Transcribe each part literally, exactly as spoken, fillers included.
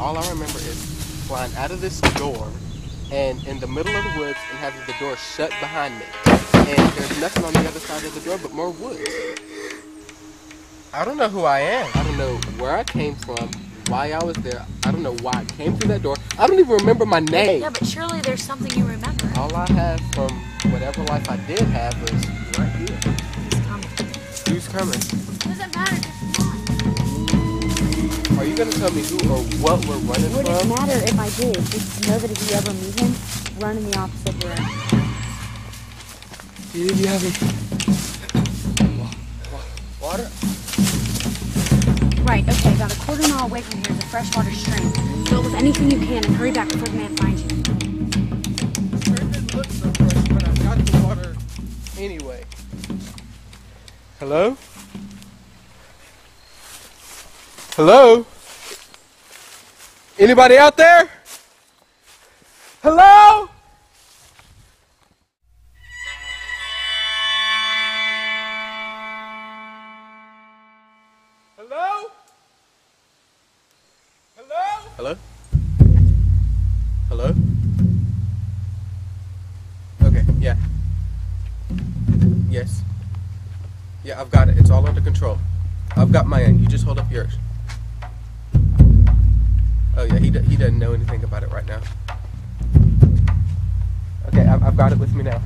all I remember is flying out of this door and in the middle of the woods and having the door shut behind me. And there's nothing on the other side of the door but more woods. I don't know who I am. I don't know where I came from, why I was there. I don't know why I came through that door. I don't even remember my name. Yeah, but surely there's something you remember. All I have from whatever life I did have was right here. Who's coming? Who's coming? Doesn't matter if it's not. Are you going to tell me who or what we're running Would from? Would it matter if I did? Just know that if you ever meet him, run in the opposite direction. Do you have a... water? Right, okay, about a quarter mile away from here is a freshwater stream. Fill with anything you can and hurry back before the man finds you. Sure didn't look so fresh, but I've got the water anyway. Hello? Hello? Anybody out there? Hello? Hello? Hello? Okay, yeah. Yes. Yeah, I've got it. It's all under control. I've got my end. You just hold up yours. Oh, yeah, he, d he doesn't know anything about it right now. Okay, I've, I've got it with me now.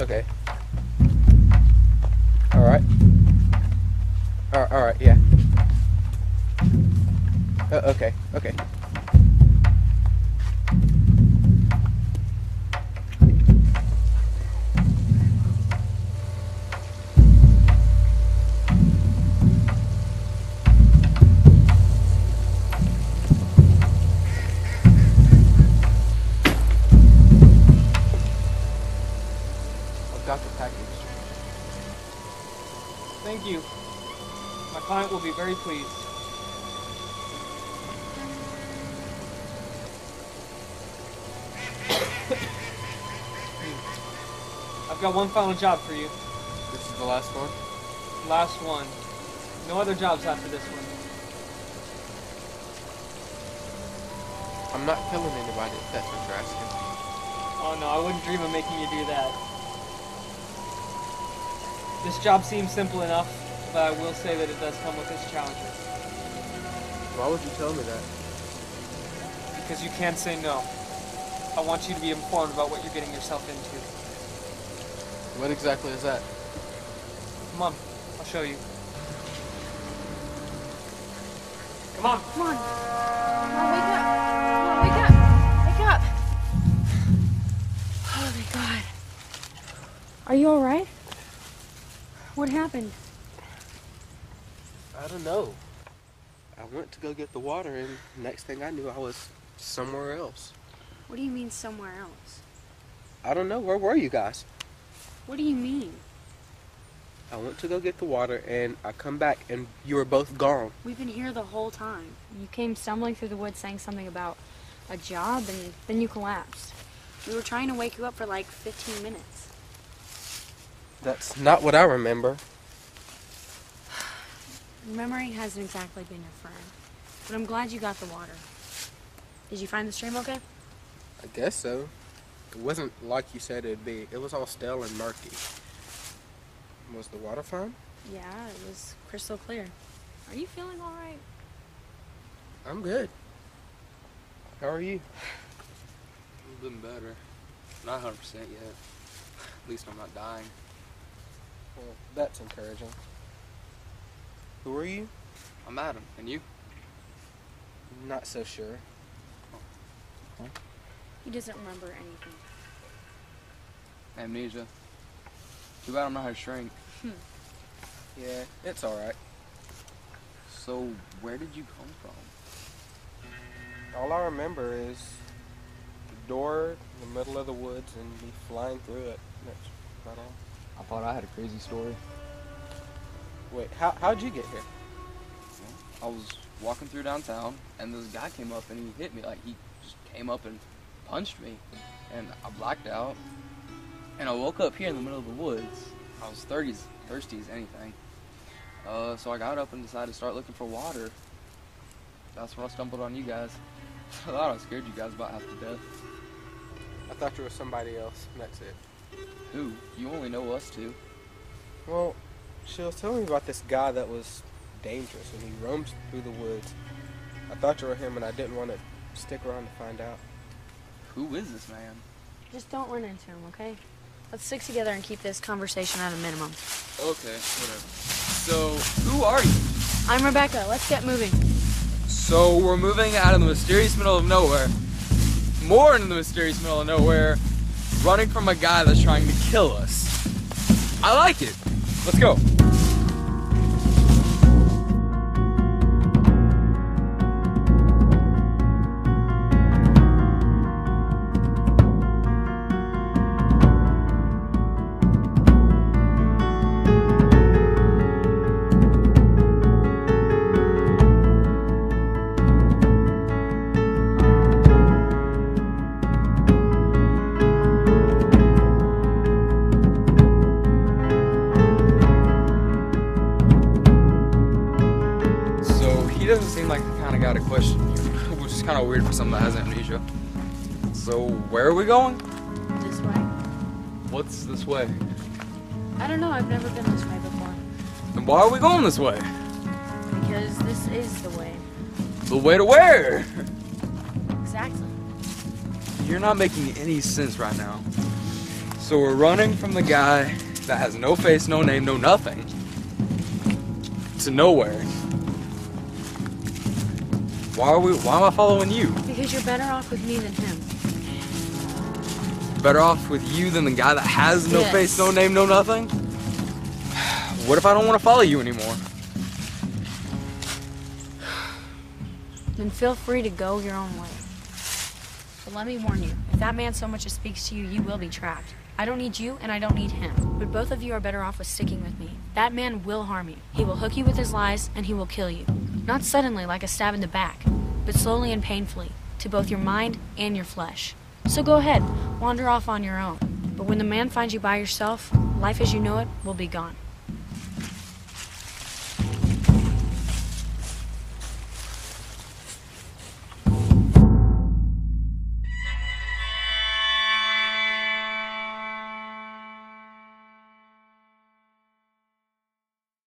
Okay. All right. All right, yeah. Uh, okay, okay. I've got the package. Thank you. My client will be very pleased. I've got one final job for you. This is the last one? Last one. No other jobs after this one. I'm not killing anybody, if that's what you're asking. Oh no, I wouldn't dream of making you do that. This job seems simple enough. But I will say that it does come with its challenges. Why would you tell me that? Because you can't say no. I want you to be informed about what you're getting yourself into. What exactly is that? Come on, I'll show you. Come on! Come on! Come on, wake up! Come on, wake up! Wake up! Oh my God. Are you alright? What happened? I don't know. I went to go get the water and next thing I knew I was somewhere else. What do you mean somewhere else? I don't know. Where were you guys? What do you mean? I went to go get the water and I come back and you were both gone. We've been here the whole time. You came stumbling through the woods saying something about a job and then you collapsed. We were trying to wake you up for like fifteen minutes. That's not what I remember. Memory hasn't exactly been your friend, but I'm glad you got the water. Did you find the stream okay? I guess so. It wasn't like you said it'd be. It was all stale and murky. Was the water fine? Yeah, it was crystal clear. Are you feeling all right? I'm good. How are you? I've been better. Not one hundred percent yet. At least I'm not dying. Well, that's encouraging. Who are you? I'm Adam, and you? Not so sure. Huh? He doesn't remember anything. Amnesia. Too bad I'm not her shrink. Hmm. Yeah, it's alright. So, where did you come from? All I remember is the door in the middle of the woods and me flying through it. That's about all. I thought I had a crazy story. Wait, how, how'd you get here? I was walking through downtown, and this guy came up and he hit me. Like, he just came up and punched me, and I blacked out. And I woke up here in the middle of the woods. I was thirsty as anything. Uh, so I got up and decided to start looking for water. That's when I stumbled on you guys. I thought I scared you guys about half to death. I thought you were somebody else, and that's it. Who? You only know us two. Well, she was telling me about this guy that was dangerous, and he roams through the woods. I thought you were him, and I didn't want to stick around to find out. Who is this man? Just don't run into him, okay? Let's stick together and keep this conversation at a minimum. Okay, whatever. So, who are you? I'm Rebecca. Let's get moving. So, we're moving out in the mysterious middle of nowhere. More in the mysterious middle of nowhere, running from a guy that's trying to kill us. I like it. Let's go. He doesn't seem like the kind of guy to question you, which is kind of weird for someone that has amnesia. So, where are we going? This way. What's this way? I don't know, I've never been this way before. Then why are we going this way? Because this is the way. The way to where? Exactly. You're not making any sense right now. So we're running from the guy that has no face, no name, no nothing, to nowhere. Why are we? Why am I following you? Because you're better off with me than him. Better off with you than the guy that has no yes. face, no name, no nothing? What if I don't want to follow you anymore? Then feel free to go your own way. But let me warn you, if that man so much as speaks to you, you will be trapped. I don't need you, and I don't need him. But both of you are better off with sticking with me. That man will harm you. He will hook you with his lies, and he will kill you. Not suddenly, like a stab in the back, but slowly and painfully, to both your mind and your flesh. So go ahead, wander off on your own. But when the man finds you by yourself, life as you know it will be gone.